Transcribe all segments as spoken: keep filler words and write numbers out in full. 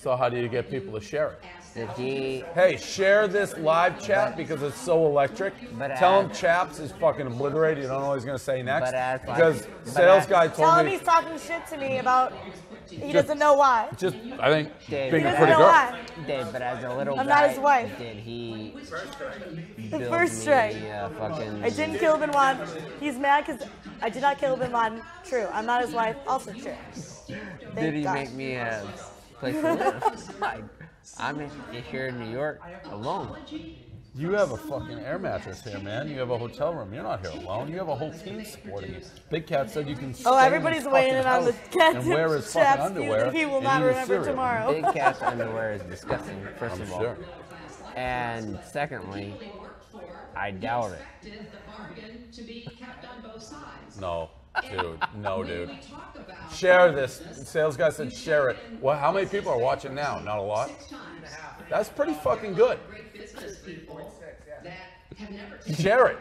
So how do you get people to share it? D hey, share this live chat because it's so electric. But tell him Chaps is fucking obliterated. You don't know what he's going to say next. But because but sales guy told tell me... Tell him he's talking shit to me about... He just, doesn't know why. Just, I think, Dave, being a pretty girl. Why. Dave, but as a little I'm guy, not his wife. Did he... The first strike. Uh, fucking... I didn't kill Bin Laden. He's mad because I did not kill Bin Laden. True. I'm not his wife. Also true. Thank did he God. Make me a... Place to live. I'm in, here in New York alone. You have a fucking air mattress here, man. You have a hotel room. You're not here alone. You have a whole team supporting you. Big Cat said you can. Oh, everybody's waiting on the Cat and wear his fucking underwear. He will not remember tomorrow. Big Cat's underwear is disgusting. First I'm of all, sure. And secondly, I doubt it. No. Dude, no, dude. Share this. Sales guy said share it. Well, how many people are watching now? Not a lot. That's pretty fucking good. Share it.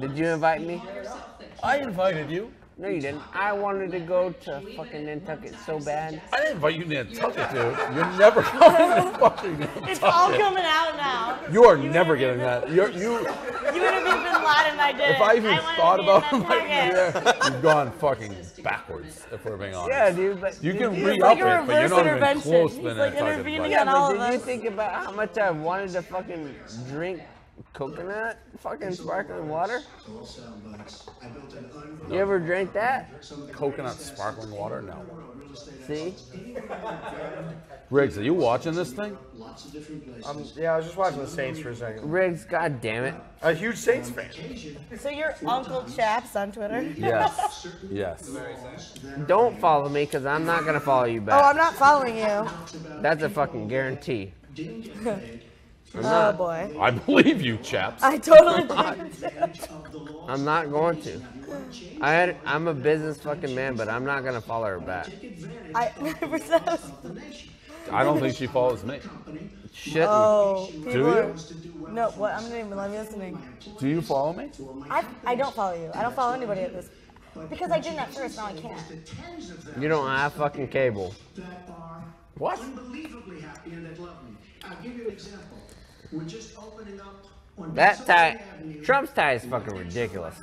Did you invite me? I invited you. No, you didn't. I wanted to go to fucking Nantucket so bad. I didn't invite you to Nantucket, dude. You're never coming to fucking Nantucket. It's all coming out now. You are you never getting been, that. You're, you would have been Bin Laden, I did. If I even I thought about it, like, you've gone fucking backwards, if we're being honest. Yeah, dude. But you can re-up like it, but you're not even close to the like Nantucket. Like, yeah, but did us. You think about how much I wanted to fucking drink coconut fucking sparkling water? No. You ever drink that? Coconut sparkling water? No. See? Riggs, are you watching this thing? Um, yeah, I was just watching the Saints for a second. Riggs, god damn it. A huge Saints fan. So you're Uncle Chaps on Twitter? Yes. Yes. Don't follow me because I'm not going to follow you back. Oh, I'm not following you. That's a fucking guarantee. Oh boy. I believe you, Chaps. I totally do. I'm not going to. I had, I'm a business fucking man, but I'm not going to follow her back. I I don't think she follows me. Shit. Oh, do you? Are, no, what? I'm not even listening. Do you follow me? I, I don't follow you. I don't follow anybody at this. Because I didn't at first, now I can't. You don't have fucking cable. What? Unbelievably happy and they love me. I'll give you an example. We're just opening up on that tie. Trump's tie is fucking ridiculous.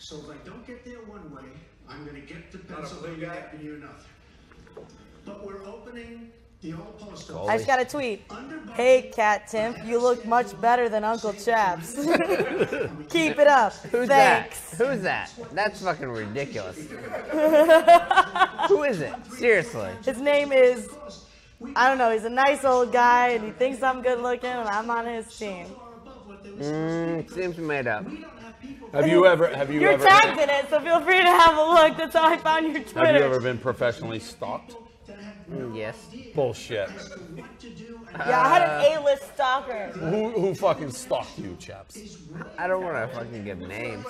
So if I don't get there one way, I'm going to get to Pennsylvania Avenue another. But we're opening the old post office. I just got a tweet. Hey, Kat Timpf, you look much better than Uncle Chaps. Keep it up. Who's Thanks. That? Who's that? That's fucking ridiculous. Who is it? Seriously. His name is... I don't know, he's a nice old guy, and he thinks I'm good looking, and I'm on his team. Mmm, seems made up. Have you ever, have you You're ever... You're tagged in it, so feel free to have a look. That's how I found your Twitter. Have you ever been professionally stalked? Mm, yes. Bullshit. Yeah, I had an A-list stalker. Who, who fucking stalked you, Chaps? I don't want to fucking give names.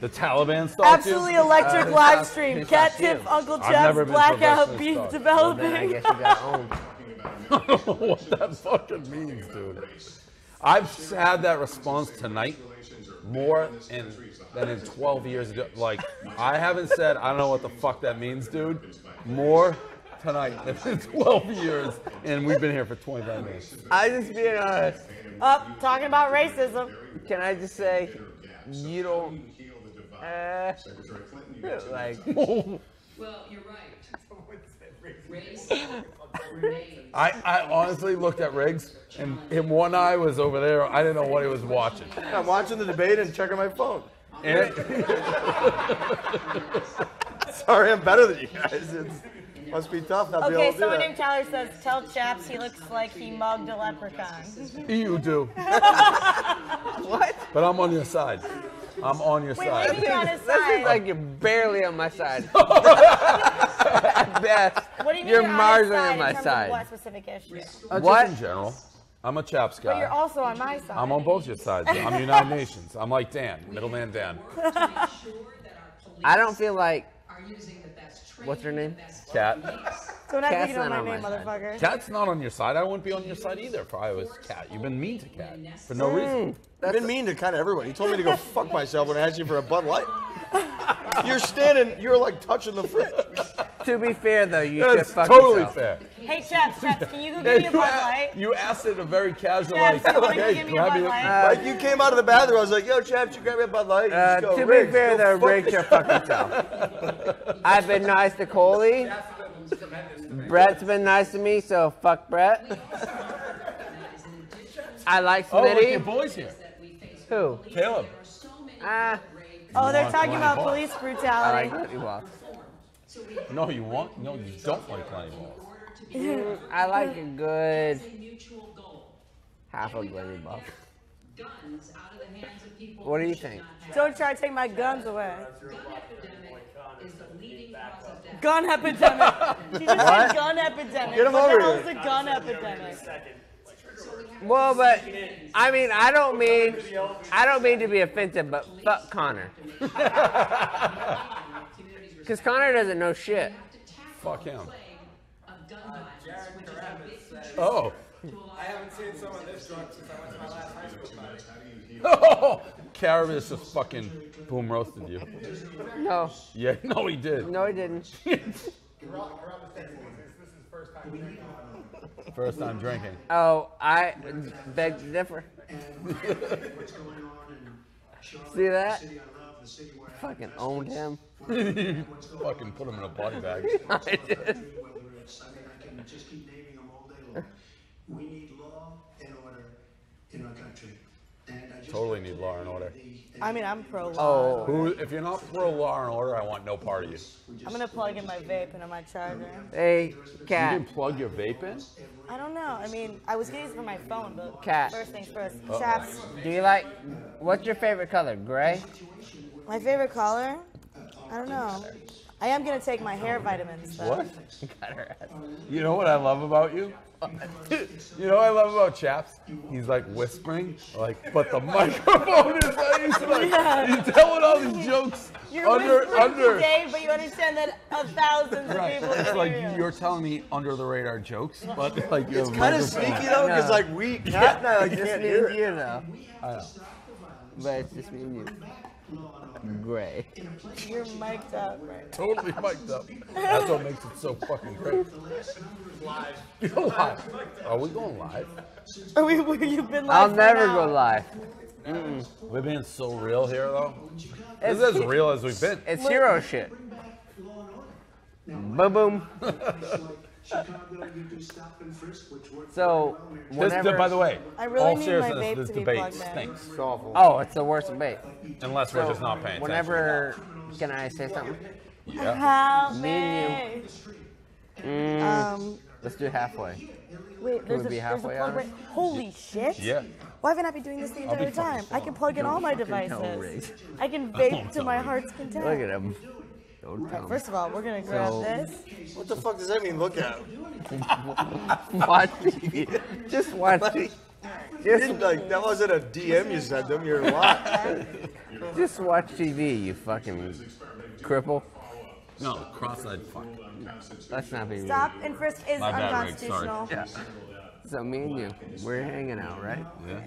The Taliban stalked Absolutely you? Electric uh, live stream. Cat Timpf, Uncle Chaps, blackout, beef developing. Well, I guess you got owned. I don't know what that fucking means, dude. I've had that response tonight more in, than in twelve years ago. Like, I haven't said, I don't know what the fuck that means, dude, more tonight than in twelve years, and we've been here for twenty-five minutes. I just being honest. Up, oh, talking about racism. Can I just say... You don't uh, like. Well, you're right. I I honestly looked at Riggs, and in one eye was over there. I didn't know what he was watching. I'm watching the debate and checking my phone. And sorry, I'm better than you guys. It's, must be tough. Not okay, be able to someone do named Tyler says, "Tell Chaps he looks like he mugged a leprechaun." You do. What? But I'm on your side. I'm on your Wait, side. Maybe on his side. That seems like you're barely on my side. At best, what do you mean you're marginally on my side. What specific issue? Uh, what in general? I'm a Chaps guy. But you're also on my side. I'm on both your sides. I'm United Nations. I'm like Dan, middleman Dan. I don't feel like. What's her name? Cat. So not Cat's on not my on name, my motherfucker. Cat's not on your side. I wouldn't be on your side either if I was Cat. You've been mean to Cat for no reason. Mm, You've been mean to kind of everyone. You told me to go fuck myself when I asked you for a Bud Light. You're standing, you're like touching the fridge. To be fair, though, you should fuck totally yourself. Fair. Hey, Chaps, Chaps, can you go give me a Bud Light? You asked it a very casual Chaps, like, like, hey, give me a Bud Light? Uh, like, you came out of the bathroom, I was like, yo, Chaps, you grab me a Bud Light? Uh, go, to Riggs, be fair, though, Riggs, you're fucking tough. I've been nice to Coley. Brett's been nice to me, so fuck Brett. I like Smitty. Oh, look, your boy's here. Who? Caleb. Uh, oh, they're talking about police brutality. I like Clowney Walk. No, you want? No, you don't like Clowney Walk. I like a good half a Clowney Walk. What do you think? Don't try to take my guns away. Gun epidemic. She just said gun epidemic. Get him over here. What the hell is a gun epidemic? Well, but I mean, I don't mean, I don't mean to be offensive, but fuck Connor, because Connor doesn't know shit. Fuck him. Oh. I haven't seen someone this drunk since I went to my last high school party. Oh, Caravis just fucking boom roasted you. No. Yeah. No, he did. No, he didn't. First time drinking. Oh, I beg to differ. See that? Fucking owned him. Fucking put him in a body bag. I did. We need law and order in our country. Totally need law and order. I mean, I'm pro law. Oh, who, if you're not pro law and order, I want no part of you. I'm gonna plug in my vape into my charger. Hey, Cat. You can plug your vape in? I don't know. I mean, I was getting it from my phone, but Cat. First things first. Uh-oh. Chaps. Do you like? What's your favorite color? Gray. My favorite color? I don't know. I am gonna take my hair vitamins. Though. What? Got her ass. You know what I love about you? You know what I love about Chaps? He's like whispering, like, but the microphone is like, he's like, yeah. He's telling all these jokes. You're under, whispering under, today, but you understand that a thousand right. people It's like, you. You're telling me under the radar jokes, but like, you it's kind of sneaky though, because no. like, we, Cat and I like, can't hear it. You know. I know. But it's just me and you. Gray. You're mic'd up right now. Totally mic'd up. That's what makes it so fucking great. You're live. Are we going live? Are we, you've been live I'll never now. Go live. Mm. We're being so real here, though. It's as real as we've been. It's hero shit. Boom, boom. So, whenever, this, by the way, I really all seriousness, this debate stinks. It's awful. Oh, it's the worst debate. Unless so, we're just not paying whenever, attention. Whenever, can I say something? Yeah. Help me. me and you. Mm, um, let's do halfway. Wait, there's, a, be halfway there's a plug right. Holy shit. Yeah. Why haven't I been doing this the entire time? I can plug in all my devices. I can vape to my heart's content. Look at him. Right, first of all, we're gonna grab so, this. What the fuck does that mean? Look at watch T V. Just watch T V. Just like that wasn't a D M you sent them. You're lying. Just watch T V, you fucking cripple. No, cross-eyed fuck. That's not being. Stop and frisk is My unconstitutional. Bad, yeah. So me and you, we're hanging out, right? Yeah.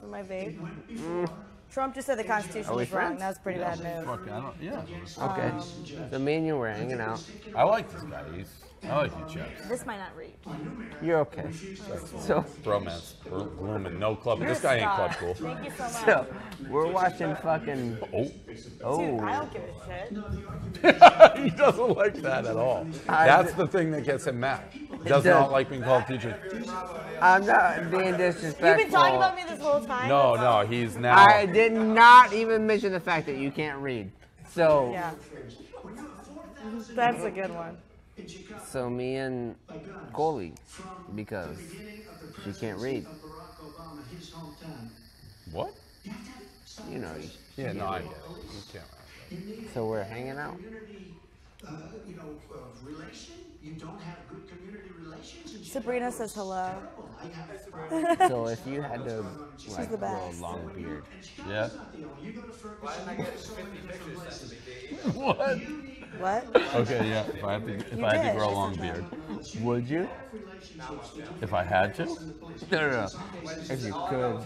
So my babe. Mm. Trump just said the Constitution was wrong. That was pretty yeah, bad move. I don't, yeah. Okay. Um, so me and you were hanging out. I like this guy. He's, I like you, Chaps. This might not read. You're okay. So, bromance, blooming, no club. This guy ain't club cool. Thank you so much. So we're watching fucking. Oh. Oh. Dude, I don't give a shit. He doesn't like that at all. I That's the thing that gets him mad. Does not like being called teacher. I'm not being disrespectful. You've been talking about me this whole time? No, no, he's now. I did not even mention the fact that you can't read. So. Yeah. That's a good one. So me and Coley, because she can't read. What? You know. You yeah, no, read. I get it. You can't read. So we're hanging out. Uh, you know, uh, relation. You don't have good community relations. Sabrina says hello. So if you had to, like, grow a long beard, yeah. What? What? Okay, yeah. If I had to, if I had to grow a long beard, would you? If I had to? No, no, no. If you could,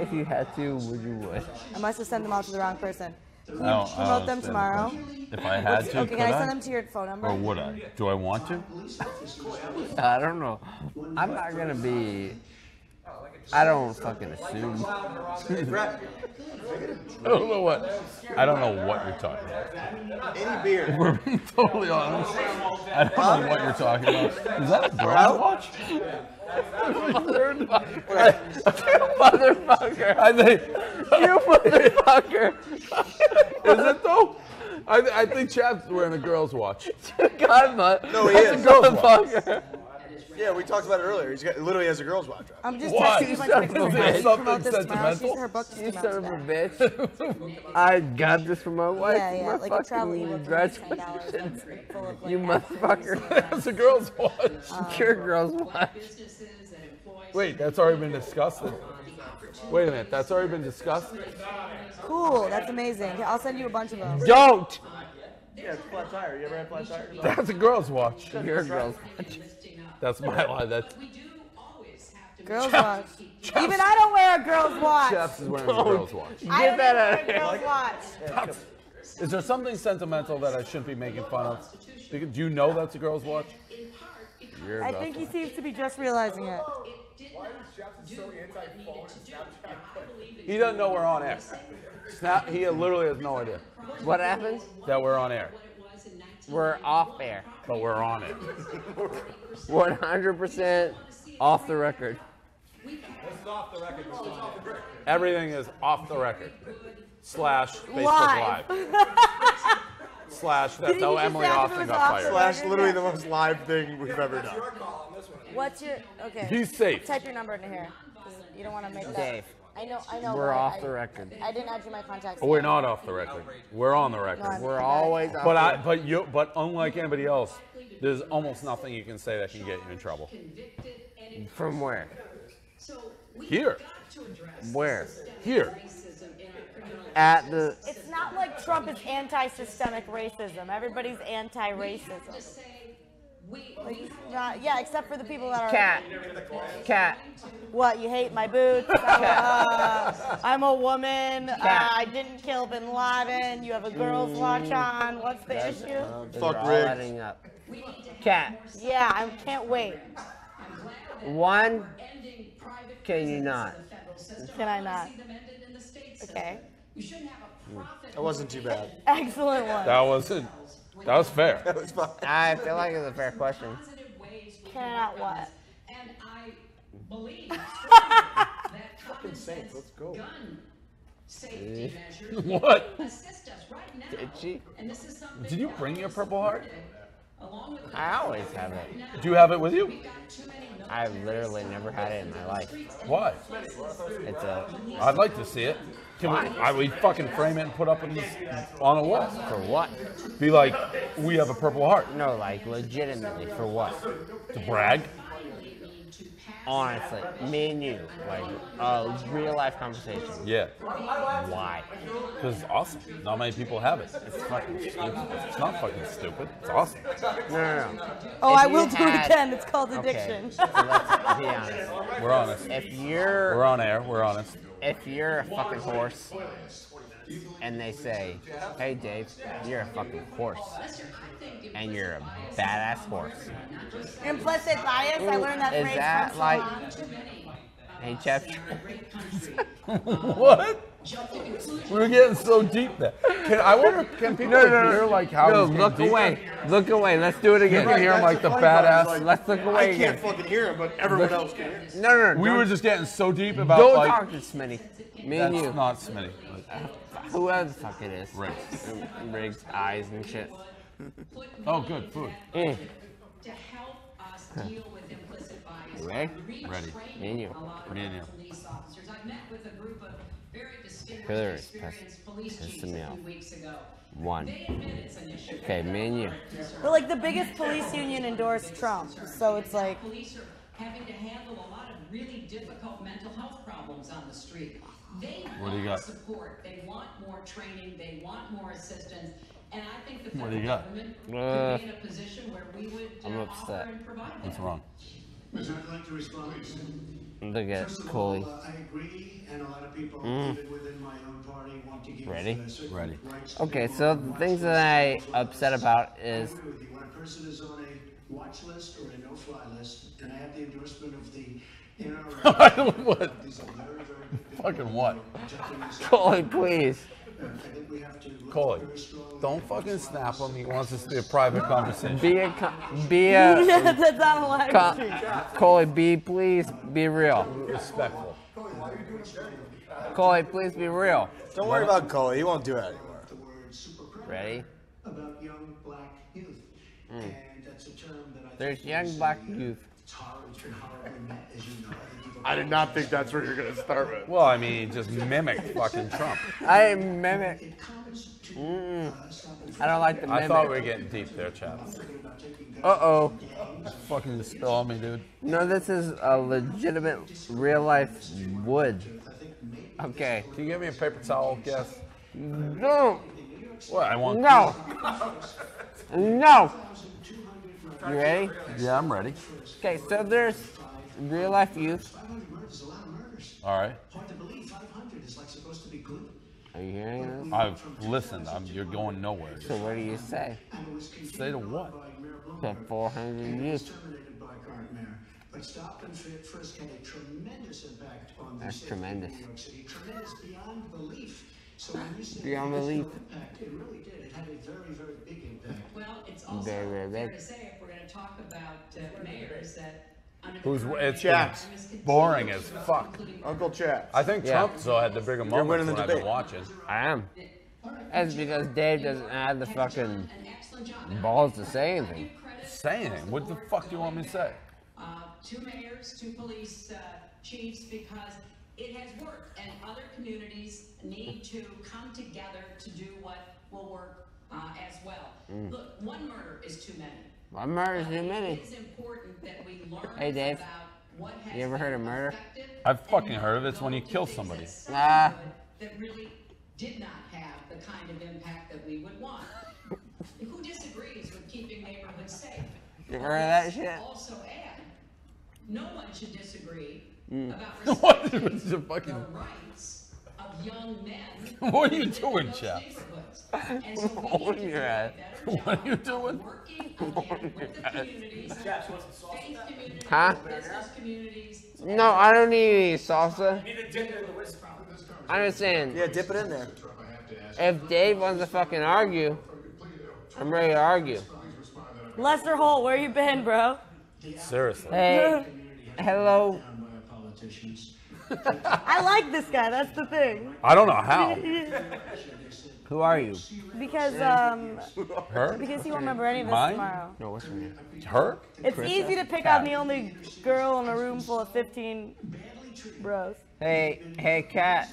if you had to, would you? Would? I must have sent them all to the wrong person. Promote oh, them tomorrow. If I had to, okay, could can I send them to your phone number? Or would I? Do I want to? I don't know. I'm not gonna be. I don't fucking assume. I don't know what. I don't know what you're talking about. Any beer. If we're being totally honest. I don't know what you're talking about. Is that a bird watch? Motherfucker. You motherfucker. I think. You motherfucker. Is it though? I, th I think Chaps wearing a girl's watch. God, man. No, he is. A girl's watch. Yeah, we talked about it earlier. He's got, literally has a girl's watch. Right? I'm just what? texting you like pictures. Something sentimental. Her book you son of a bitch. I got this from my wife. Yeah, yeah. My like a travel email. Congratulations. You motherfucker. That's a girl's watch. Um, Your girl's watch. Wait, that's already been discussed. Wait a minute, that's already been discussed? Cool, that's amazing. I'll send you a bunch of them. Don't! Yeah, it's flat tire. You ever had flat tire? That's a girl's watch. Your girl's watch. That's my line. That's... Girls watch. Chaps. Even I don't wear a girl's watch. Chaps is wearing don't. a girl's watch. I don't wear a girl's watch. That's... Is there something sentimental that I shouldn't be making fun of? Do you know that's a girl's watch? You're I think he watch. seems to be just realizing it. Why is Chaps so anti-phone and Snapchat? He doesn't know we're on air. Snap, he literally has no idea. What happens? That we're on air. We're off air. But we're on it. one hundred percent off the record. What's off the record? Everything is off the record. Slash Facebook Live. Live. Slash, that's how Emily Austin got fired. Slash, literally the most live thing we've ever done. What's your, okay. He's safe. Type your number in here. You don't want to make that. Dave. I know, I know. We're off I, the record. I, I didn't add you my contacts. We're not off the record. We're on the record. No, We're always off but the record. I, but, you, but unlike anybody else, there's almost nothing you can say that can get you in trouble. From where? Here. Where? Here. At the it's not like Trump is anti-systemic racism. Everybody's anti-racism. Like, not, yeah, except for the people that are cat. Cat. What, you hate my boots? Uh, I'm a woman. Uh, I didn't kill bin Laden. You have a girl's watch on. What's the That's, issue? Uh, Fuck Riggs. Cat. Yeah, I can't wait. One. Can you not? Can I not? Okay. That wasn't too bad. Excellent one. That wasn't. That was fair. That was fun. I feel like it was a fair question. Cannot what? And I believe that fucking safe. Let's go. Safety measures. What? Assist us right now. Did she? And this is something. Did you bring your Purple Heart? I always have it. Do you have it with you? I've literally never had it in my life. Why? It's a. I'd like to see it. Can Why? we? I would fucking frame it and put up in this, on a wall. For what? Be like, we have a Purple Heart. No, like legitimately, for what? To brag. Honestly, me and you, like a real life conversation. Yeah. Why? Because it's awesome. Not many people have it. It's fucking stupid. It's not fucking stupid. It's awesome. No, no, no. Oh, if I will had... do it again. It's called addiction. Okay. So let's be honest. We're honest. If you're, we're on air. We're honest. If you're a fucking horse, and they say, "Hey, Dave, you're a fucking horse," and you're a badass horse. Implicit bias. I learned that Is phrase that from like, hey, Chef? What? We were getting so deep there. Can I wonder? Can people no, no, no, hear like how? No, look away. Deeper? Look away. Let's do it again. You can hear him like the badass. Like, Let's look away. I can't again. fucking hear him, but everyone look. else can hear him. No, no, no. We were just getting so deep about. Don't like, talk to Smitty. Me and you. That's not Smitty. Whoever the fuck it is. Riggs. Riggs' eyes and shit. Oh, good. Food. Mm. To help us deal with implicit bias. Ready? Ready. Me and you. Me and you. I met with a group of very distinguished experienced police chiefs a few weeks ago. One. Okay, me and you. But like the biggest police union endorsed Trump, so it's like... having to handle a lot of really difficult mental health problems on the street. They want support, they want more training, they want more assistance, and I think the federal government could be in a position where we would offer and provide that. What's wrong? But I'd like to respond to him. Look at Coley. Uh, I agree, and a lot of people mm. even within my own party want to give Ready? Ready. Okay, so the things that I upset about is... I agree with you. When a person is on a watch list or a no-fly list, and I have the endorsement of the... You know, what? Fucking what? Coley, please. Coley, don't fucking snap him. He wants this to be a private conversation. Be a, con be a. That's not allowed. Con Coley, be please be real. Respectful. Coley, please be real. Don't worry about Coley. He won't do it anymore. Ready? About young black youth, and that's a term that I. There's young black youth. I did not think that's where you're going to start with. Well, I mean, just mimic fucking Trump. I mimic. Mm. I don't like the mimic. I thought we were getting deep there, Chaps. Uh-oh. Fucking spill me, dude. No, this is a legitimate real-life wood. Okay. Can you give me a paper towel, guess? No. What, I want No. No. You ready? Yeah, I'm ready. Okay, so there's real life youth. All right. Are you hearing this? I've listened. I'm, you're going nowhere. So what do you say? Say to what? To four hundred youth. But stop and frisk had a tremendous impact on the city of New York City. Tremendous beyond belief. So when you say beyond belief, impact, it really did. It had a very, very big impact. Well, it's also fair to say if we're going to talk about uh, mayors that Who's it's Chaps. Boring as fuck. Uncle Chaps. I think Trump yeah. so had the bigger moment winning the when debate. I've been watching. I am. That's because Dave doesn't have the fucking balls to say anything. Say anything? What the fuck do you want me to say? Uh, two mayors, two police uh, chiefs, because it has worked, and other communities need to come together to do what will work uh, as well. Mm. Look, one murder is too many. One murder is too many. It is important that we learn hey, Dave. About what has you ever heard of murder? I've fucking heard of it. It's when you kill somebody. Nah. That really did not have the kind of impact that we would want. Who disagrees with keeping neighborhoods safe? You heard of that shit? Also add, no one should disagree Mm. about respecting fucking... the rights of young men. What are you doing, Chaps? So what are you at? What are you doing? Huh? No, I don't need any salsa. You need to dip it in the whisk problem. I understand. Yeah, dip it in there. If Dave wants to fucking argue, I'm ready to argue. Lester Holt, where you been, bro? Seriously. Hey, hello. I like this guy, that's the thing. I don't know how. Who are you? Because, um... her? Because he won't remember any of this Mine? Tomorrow. No, what's her name? Her? It's Krista? Easy to pick out the only girl in a room full of fifteen bros. Hey, hey, Cat.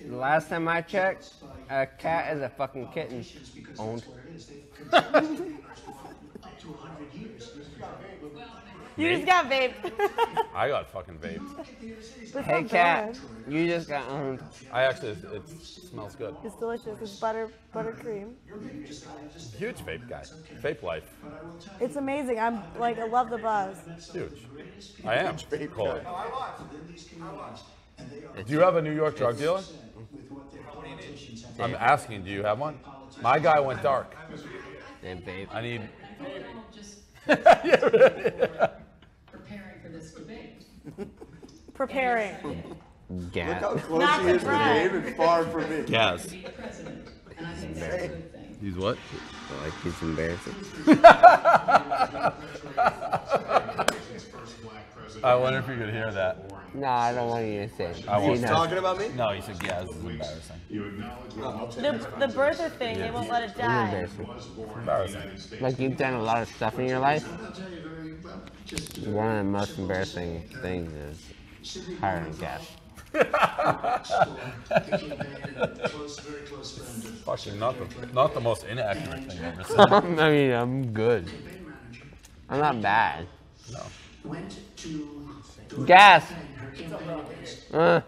The last time I checked, a cat is a fucking kitten. Owned. You vape? Just got vaped. I got fucking vaped. Hey, Cat, you just got owned. I actually, it, it smells good. It's delicious. It's butter, buttercream. Huge vape guy. Vape life. It's amazing. I'm like, I love the buzz. Huge. I am. Vape Coley. Do you have a New York drug dealer? I'm asking, do you have one? My guy went dark. Damn vape. I need... Preparing for this debate. Preparing. Gas. Look how close Not he is to David, far from me. Gas. He's what? Like he's embarrassing. I wonder if you could hear that. No, I don't want you to say it. He's talking about me? No, he said, yeah, this is embarrassing. No, the, the birther thing, yeah. They won't let it die. It's embarrassing. It's embarrassing. Like, you've done a lot of stuff in your life. One of the most embarrassing things is hiring gas. Actually, not the, not the most inaccurate thing I've ever said. I mean, I'm good. I'm not bad. No. Gas. Uh.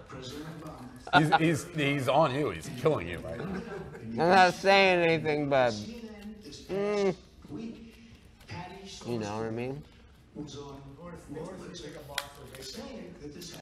He's, he's, he's on you. He's killing you right now. I'm not saying anything, but mm, you know what I mean? Laura's going to take a box for this.